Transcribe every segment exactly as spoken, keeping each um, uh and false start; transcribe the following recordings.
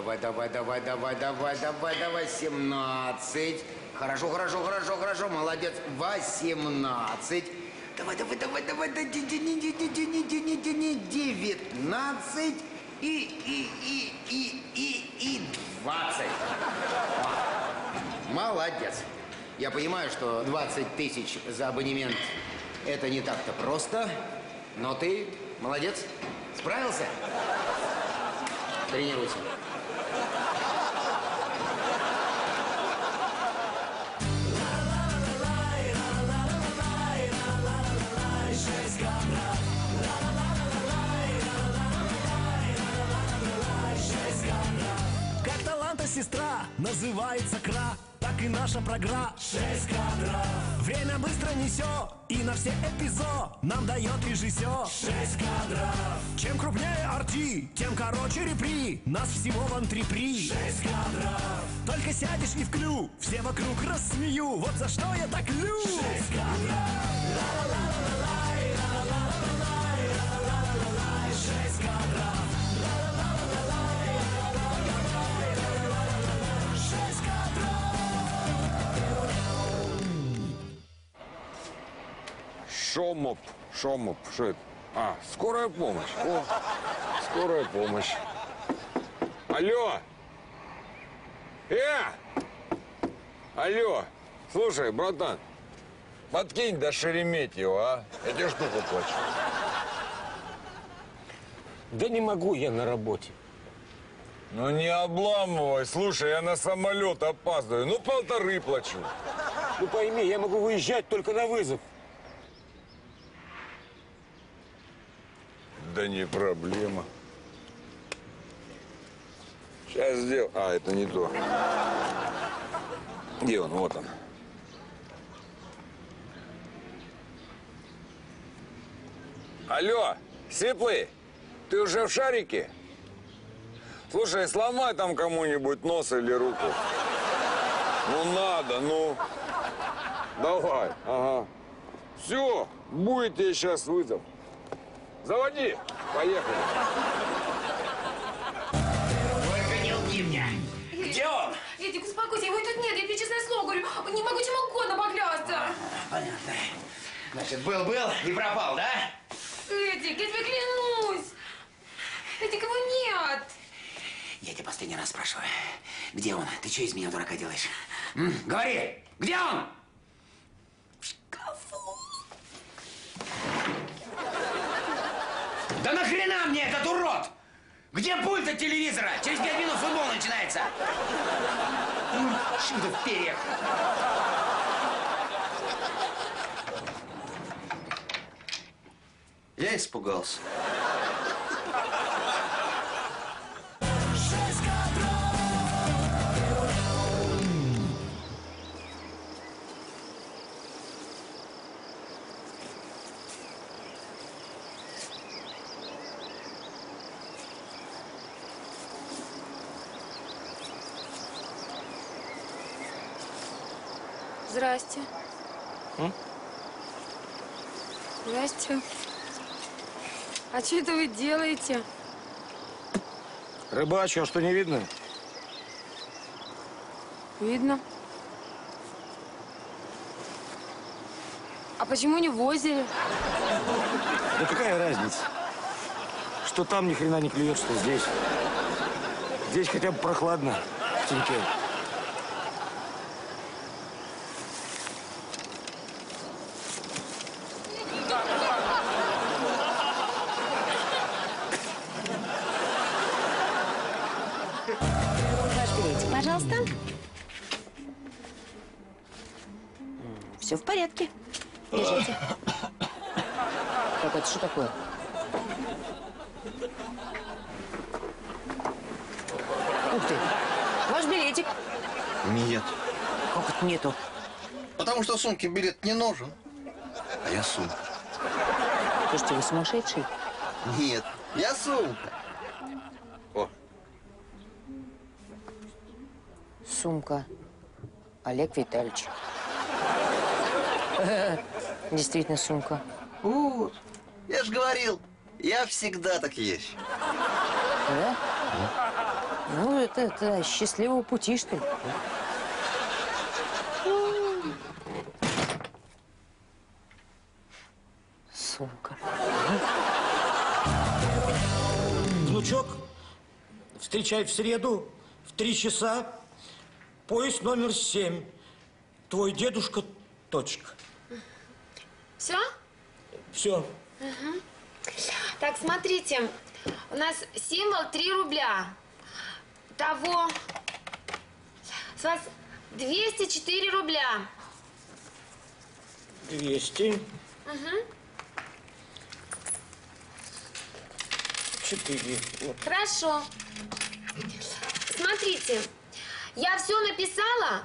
давай, давай, давай, давай, давай, давай, давай, семнадцать. Хорошо, хорошо, хорошо, хорошо, молодец. восемнадцать. Давай, давай, давай, давай, девятнадцать и, и, и, и, и, и двадцать. Молодец. Я понимаю, что двадцать тысяч за абонемент – это не так-то просто, но ты молодец. Справился? Тренируйся. Как таланта сестра называется кра, так и наша программа шесть кадров. Время быстро несет, и на все эпизоды нам дает режиссер шесть кадров. Чем крупнее арти, тем короче репри, нас всего в антрепри шесть кадров. Только сядешь и вклю, все вокруг рассмею, вот за что я так лю шесть кадров. Шомоп, шомоп, что это? А, скорая помощь. О, скорая помощь. Алло! Э! Алло! Слушай, братан, подкинь до Шереметьева, а? Я тебе штуку плачу. Да не могу я на работе. Ну не обламывай, слушай, я на самолет опаздываю. Ну полторы плачу. Ну пойми, я могу выезжать только на вызов. Да не проблема. Сейчас сделаю. А, это не то. Где он? Вот он. Алло, Сиплый, ты уже в шарике? Слушай, сломай там кому-нибудь нос или руку. Ну надо, ну. Давай, ага. Все, будет тебе сейчас вызов. Заводи! Поехали! Только не лги мне! Где он? Эдик, успокойся, его тут нет, я тебе честное слово говорю, не могу чем угодно поклясться. А, понятно. Значит, был-был и пропал, да? Эдик, я тебе клянусь! Эдик, его нет! Я тебя последний раз спрашиваю, где он? Ты что из меня дурака делаешь? М? Говори! Где он? В шкафу! Да нахрена мне этот урод? Где пульт от телевизора? Через пять минут футбол начинается. Ну, чудо в перьях. Я испугался. Здрасте. М? Здрасте. А что это вы делаете? Рыбачу, а что, не видно? Видно. А почему не в озере? Да какая разница? Что там ни хрена не клюет, что здесь. Здесь хотя бы прохладно в теньке. Все в порядке. Держите. Так, это что такое? Ух ты! Ваш билетик. Нет. Как это нету? Потому что сумке билет не нужен. А я сумка. Слушайте, вы сумасшедший? Нет, я сумка. О. Сумка. Олег Витальевич. Действительно, сумка. У, я же говорил, я всегда так есть. Да? Да. Ну, это, это счастливого пути, что ли? Сумка. Внучок, встречай в среду в три часа. Поезд номер семь. Твой дедушка точка. Все? Все. Угу. Так, смотрите. У нас символ три рубля. Того. С вас двести четыре рубля. двести. Угу. четыре. Вот. Хорошо. Смотрите. Я все написала.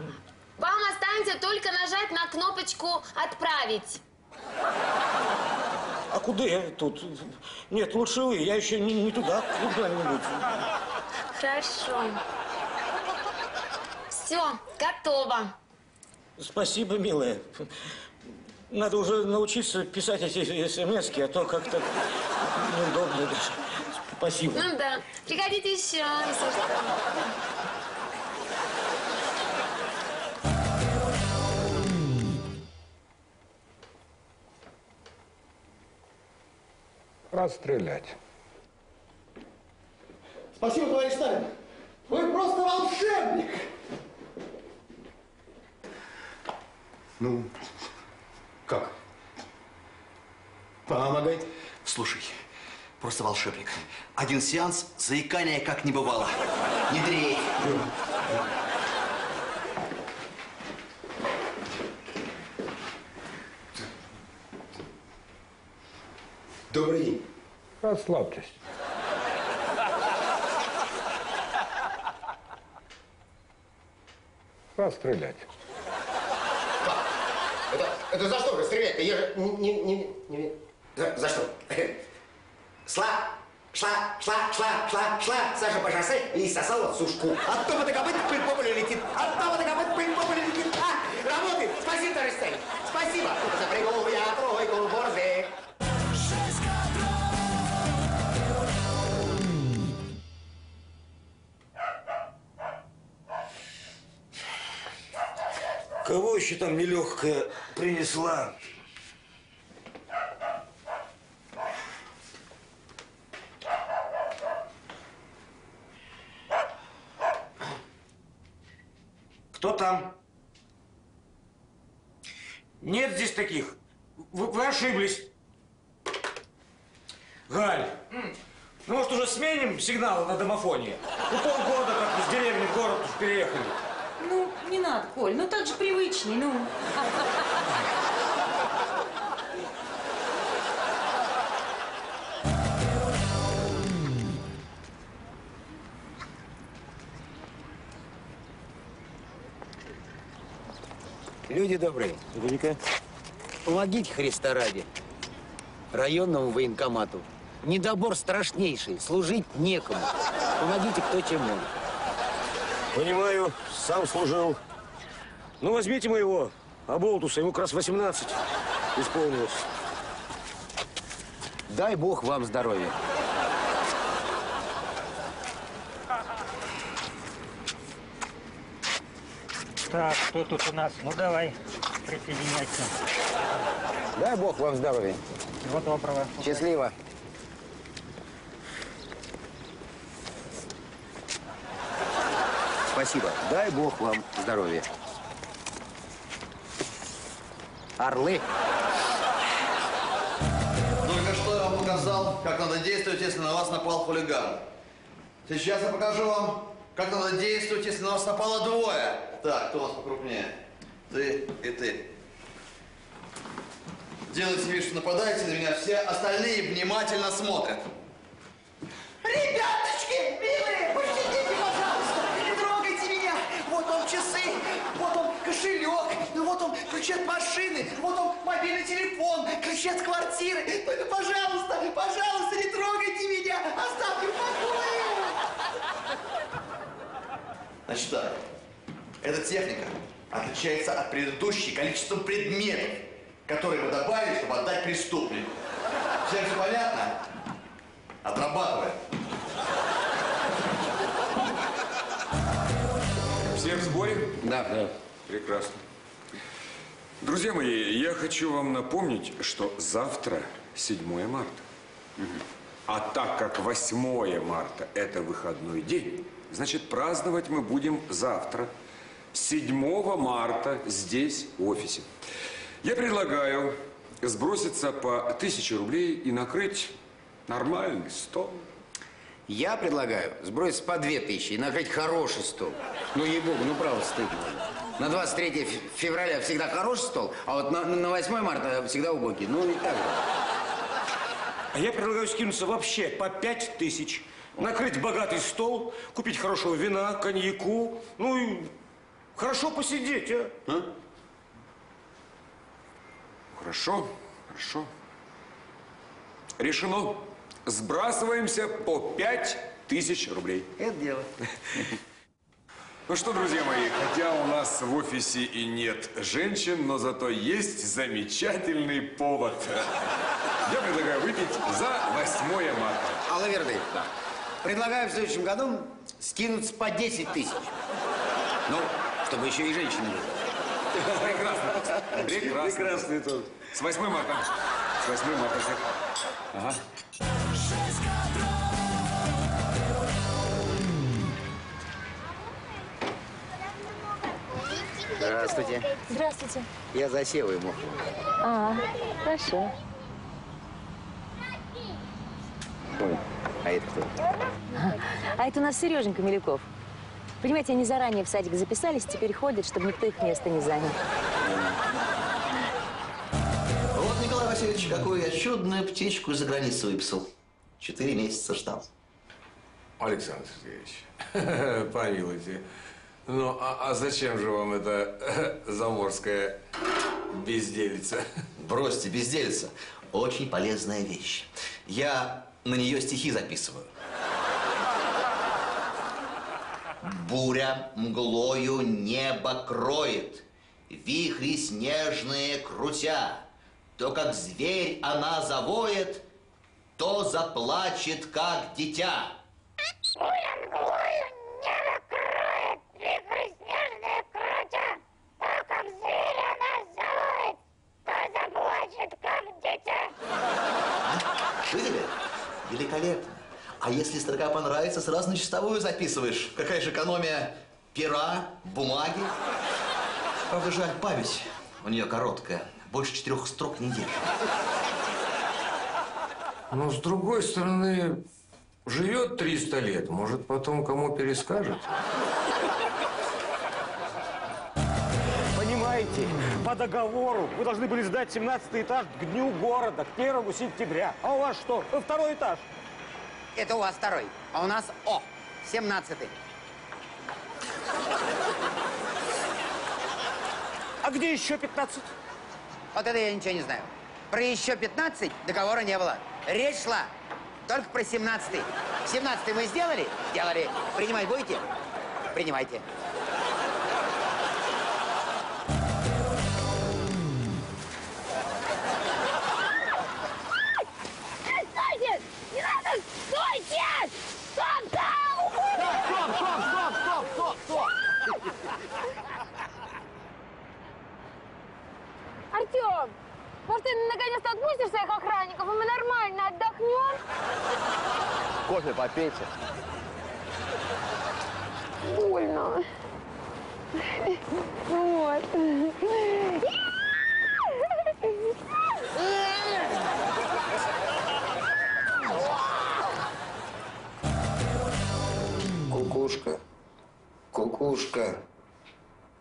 Вам останется только нажать на кнопочку «Отправить». А куда я тут? Нет, лучше вы. Я еще не, не туда, куда-нибудь. Хорошо. Все, готово. Спасибо, милая. Надо уже научиться писать эти смс-ки, а то как-то неудобно даже. Спасибо. Ну да. Приходите еще, если что. Расстрелять. Спасибо, товарищ Сталин. Вы просто волшебник. Ну, как? Помогай. Слушай, просто волшебник. Один сеанс, заикания как не бывало. Не дрей. Добрый день. Расслабьтесь. Расстрелять. Это, это за что расстрелять-то? Я же не... не, не... За, за что? Шла, шла, шла, шла, шла, шла Саша по шоссе и сосала сушку. От топота копыт пыль по полю летит. От топота копыт пыль по полю летит. А, работает. Спасибо, товарищ Сталин. Спасибо. Запрягал я тройку борзых. Кого еще там нелегкая принесла? Кто там? Нет здесь таких. Вы, вы ошиблись. Галь, ну может уже сменим сигнал на домофоне? Ну полгода как из деревни в город уж переехали. Ну, не надо, Коль, ну так же привычней, ну. Люди добрые, Гулька, помогите Христа ради районному военкомату. Недобор страшнейший, служить некому. Помогите кто чем может. Понимаю, сам служил. Ну, возьмите моего оболтуса, ему как раз восемнадцать исполнилось. Дай бог вам здоровья. Так, кто тут у нас? Ну, давай, присоединяйся. Дай бог вам здоровья. Всего доброго. Счастливо. Спасибо. Дай бог вам здоровья. Орлы. Только что я вам показал, как надо действовать, если на вас напал хулиган. Сейчас я покажу вам, как надо действовать, если на вас напало двое. Так, кто у вас покрупнее? Ты и ты. Делайте вид, что нападаете на меня. Все остальные внимательно смотрят. Ребяточки, милые, пощадите, пожалуйста. Вот он часы, вот он кошелек, ну вот он ключи от машины, вот он мобильный телефон, ключи от квартиры. Только, пожалуйста, пожалуйста, не трогайте меня, оставьте в покое. Значит так, эта техника отличается от предыдущей количеством предметов, которые мы добавили, чтобы отдать преступнику. Всем все понятно? Отрабатываем. Все в сборе? Да. Да. Прекрасно. Друзья мои, я хочу вам напомнить, что завтра седьмое марта. Угу. А так как восьмое марта – это выходной день, значит, праздновать мы будем завтра, седьмого марта, здесь, в офисе. Я предлагаю сброситься по тысяче рублей и накрыть нормальный стол. Я предлагаю сброситься по две тысячи и накрыть хороший стол. Ну, ей-богу, ну, право, стыдно. На двадцать третье февраля всегда хороший стол, а вот на, на восьмое марта всегда убогий. Ну, и так же. А я предлагаю скинуться вообще по пять тысяч, накрыть богатый стол, купить хорошего вина, коньяку, ну, и хорошо посидеть, а? а? Хорошо, хорошо. Решено. Сбрасываемся по пять тысяч рублей. Это дело. Ну что, друзья мои, хотя у нас в офисе и нет женщин, но зато есть замечательный повод. Я предлагаю выпить за восьмое марта. Алаверды, да. Предлагаю в следующем году скинуться по десять тысяч. Ну, чтобы еще и женщины были. Прекрасно. Прекрасно. Прекрасный тут. С восьмым марта. С восьмым марта. Ага. Здравствуйте. Здравствуйте. Я засел ему. А, хорошо. Ой, а это кто? А это у нас Серёженька Милюков. Понимаете, они заранее в садик записались, теперь ходят, чтобы никто их место не занял. Вот, Николай Васильевич, какую я чудную птичку за границу выписал. Четыре месяца ждал. Александр Сергеевич, помилуйте. Ну, а, а зачем же вам эта заморская безделица? Бросьте, безделица. Очень полезная вещь. Я на нее стихи записываю. Буря мглою небо кроет, вихри снежные крутя. То, как зверь, она завоет, то заплачет, как дитя. Буря мглою небо кроет, вихри снежные крутя. То, как зверь, она завоет, то заплачет, как дитя. А? Шили? Великолепно. А если строка понравится, сразу на чистовую записываешь. Какая же экономия пера, бумаги. Правда, жаль, память у нее короткая. Больше четырех строк не держит. Но, с другой стороны, живет триста лет. Может, потом кому перескажет? Понимаете, по договору вы должны были сдать семнадцатый этаж к дню города, к первому сентября. А у вас что, второй этаж? Это у вас второй, а у нас О, семнадцатый. А где еще пятнадцать? Вот это я ничего не знаю. Про еще пятнадцать договора не было. Речь шла только про семнадцатый. семнадцатый мы сделали? Сделали. Принимать будете? Принимайте. Артём, может, ты наконец-то отпустишь своих охранников, и мы нормально отдохнем? Кофе попейте. Больно. Вот. Кукушка, кукушка,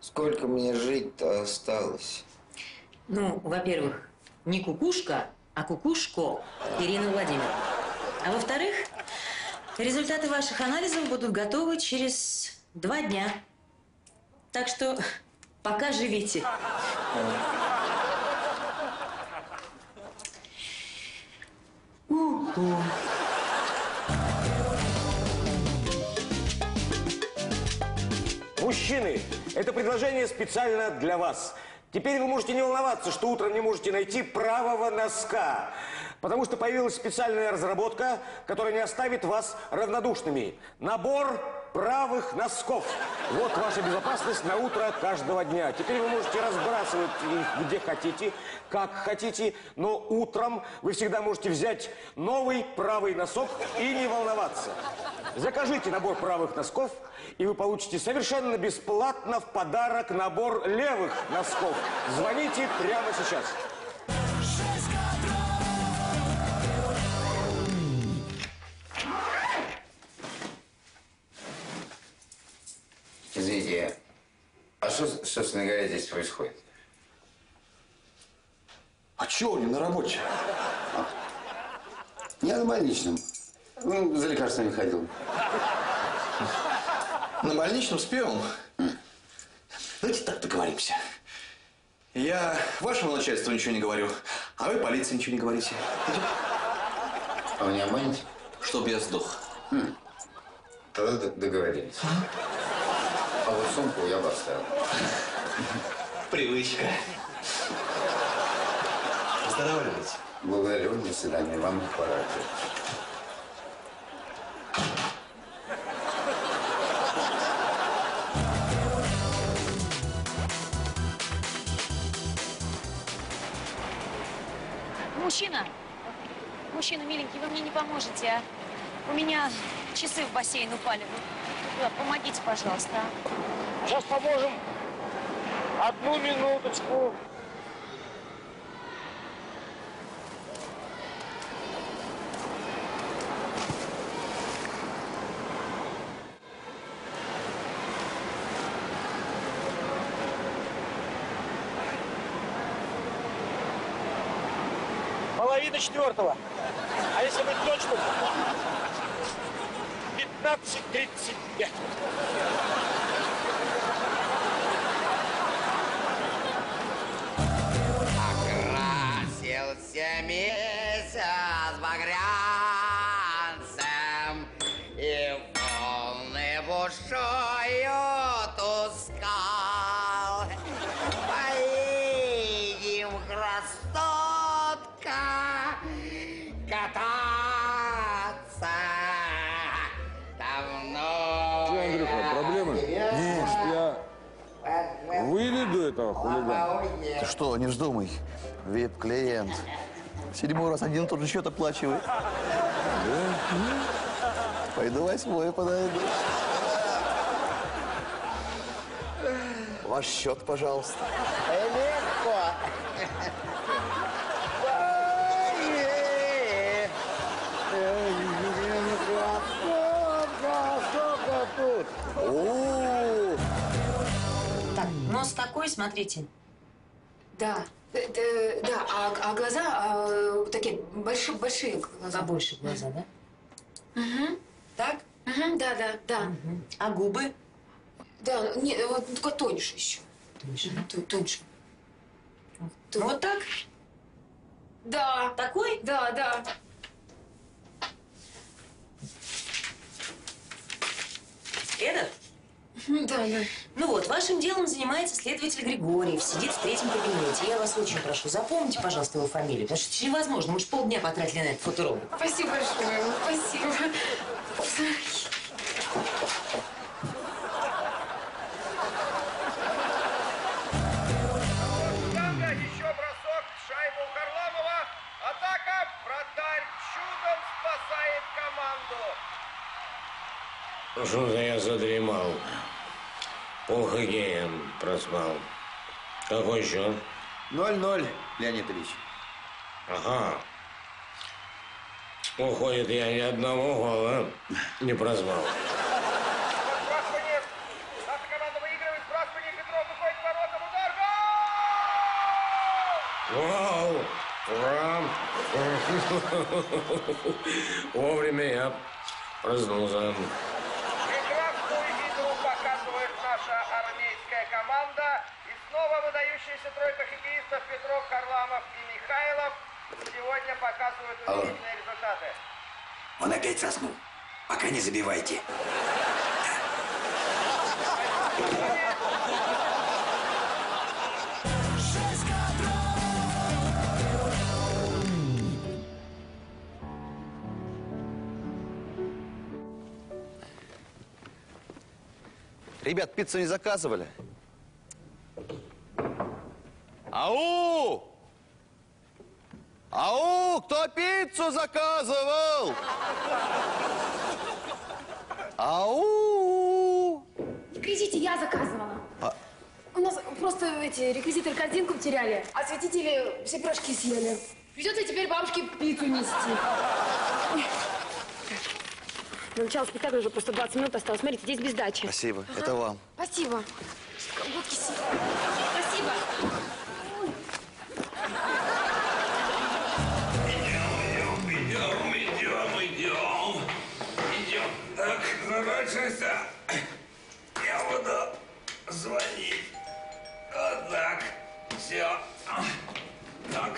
сколько мне жить-то осталось? Ну, во-первых, не кукушка, а кукушко, Ирина Владимировна. А во-вторых, результаты ваших анализов будут готовы через два дня. Так что пока живите. У-у. Мужчины, это предложение специально для вас. Теперь вы можете не волноваться, что утром не можете найти правого носка. Потому что появилась специальная разработка, которая не оставит вас равнодушными. Набор правых носков. Вот ваша безопасность на утро каждого дня. Теперь вы можете разбрасывать их где хотите, как хотите, но утром вы всегда можете взять новый правый носок и не волноваться. Закажите набор правых носков, и вы получите совершенно бесплатно в подарок набор левых носков. Звоните прямо сейчас. Извините, а что, собственно говоря, здесь происходит? А чего у него на работе? А? Я на больничном. Ну, за лекарствами ходил. На больничном с пивом? Давайте так договоримся. Я вашему начальству ничего не говорю, а вы полиции ничего не говорите. А вы не обманете? Чтоб я сдох. М. Тогда договорились. А вот сумку я бы оставил. Привычка. Останавливайтесь. Благодарю, до свидания. Вам не пора. Мужчина, мужчина, миленький, вы мне не поможете, а? У меня часы в бассейн упали. Да, помогите, пожалуйста. Сейчас поможем. Одну минуточку. Половина четвертого. А если быть точным? пятнадцать тридцать пять. Окрасился месяц багрянцем и волны бушою тускал. Поедем, красотка, кататься. Выведу этого хулигана. Ты что, не вздумай. Вип-клиент. Седьмой раз один тот же счет оплачивает. Да? Пойду восьмой подойду. Ваш счет, пожалуйста. Легко. Нос такой, смотрите. Да, это, да, а, а глаза а, такие большие, большие глаза. Побольше глаза, да? Угу. Так? Угу, да, да, да. Угу. А губы? Да, не, вот только тоньше еще. Тоньше? Угу. Тоньше. Вот, Тон... вот так? Да. Такой? Да, да. Этот? Да, да. Ну вот, вашим делом занимается следователь Григорьев, сидит в третьем кабинете. Я вас очень прошу, запомните, пожалуйста, его фамилию, потому что это невозможно. Мы же полдня потратили на этот фоторобот. Спасибо большое, спасибо. Штанга, еще бросок, шайбу у Харламова. Атака, вратарь чудом спасает команду. Что-то я задремал. Пол хоккея проспал. Какой счет? ноль-ноль, Леонид Ильич. Ага. Уходит, я ни одного гола не проспал. Наша команда выигрывает. Проспание. Петров уходит в ворота. Удар. Гол! Ура! Вовремя я проснулся. Выдающаяся тройка хоккеистов Петров, Харламов и Михайлов сегодня показывают удивительные результаты. Он опять заснул. Пока не забивайте. Ребят, пиццу не заказывали? Ау! Ау! Кто пиццу заказывал? Ау! Не кричите, я заказывала. А? У нас просто эти реквизиторы корзинку потеряли, а святители все пирожки съели. Придется теперь бабушке пиццу нести. До начала спектакля уже просто двадцать минут осталось. Смотрите, здесь без дачи. Спасибо, ага. Это вам. Спасибо. Колготки сильные. Спасибо. Идем, идем, идем, идем, идем. Так, нарочился. Я буду звонить. Вот так. Все. Так.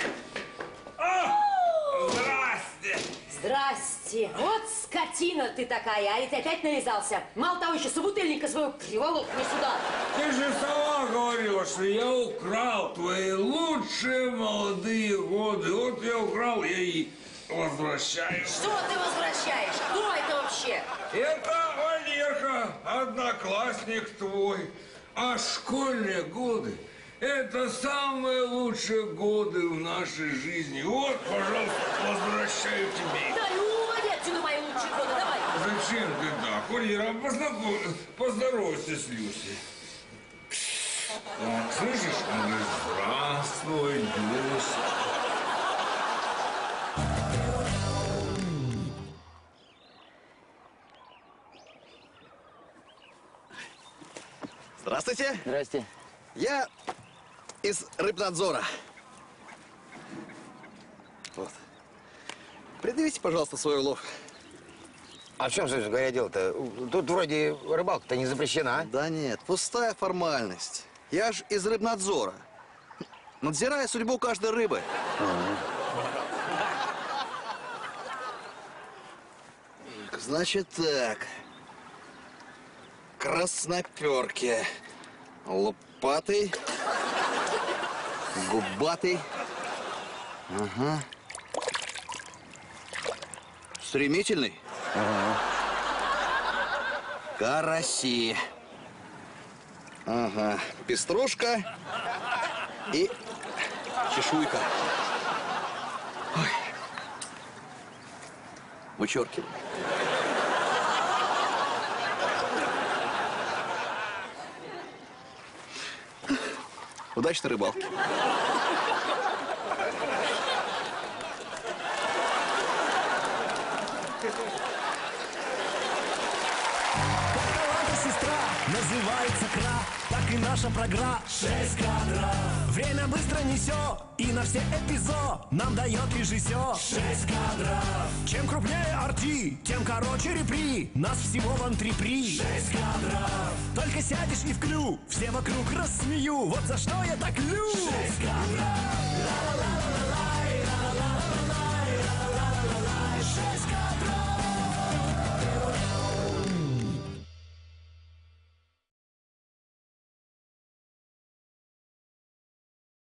О! Здрасте. Здрасте. Вот скотина ты такая, а ведь опять навязался. Мало того, еще собутыльника своего криволок не сюда. Ты же сама говорила, что я украл твои лучшие молодые годы. Вот я украл, я и возвращаю. Что ты возвращаешь? Кто это вообще? Это Валерка, одноклассник твой. А школьные годы — это самые лучшие годы в нашей жизни. Вот, пожалуйста, возвращаю тебе. Да, ну, уводят тебе мои лучшие годы, давай. Зачем ты так? Валера, познаком... поздоровайся с Люсей. Так, слышишь? Он говорит: здравствуй, Люся. Здравствуйте. Здрасте. Я... из рыбнадзора. Вот. Предъявите, пожалуйста, свой улов. А в чем, собственно говоря, дело-то? Тут вроде рыбалка-то не запрещена. Да нет, пустая формальность. Я ж из рыбнадзора. Надзираю судьбу каждой рыбы. Так, значит так. Красноперки. Лопатый. Губатый. Ага. Стремительный. Ага. Караси. Ага. Пеструшка. И чешуйка. Ой. Вычеркивай. Удачной рыбалки. Называется кра, так и наша программа шесть кадров. Время быстро несет, и на все эпизод нам дает режиссер шесть кадров. Чем крупнее арти, тем короче репри. Нас всего в антрепри шесть кадров. Только сядешь и в клю, все вокруг рассмею. Вот за что я так люблю шесть кадров.